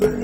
Mango.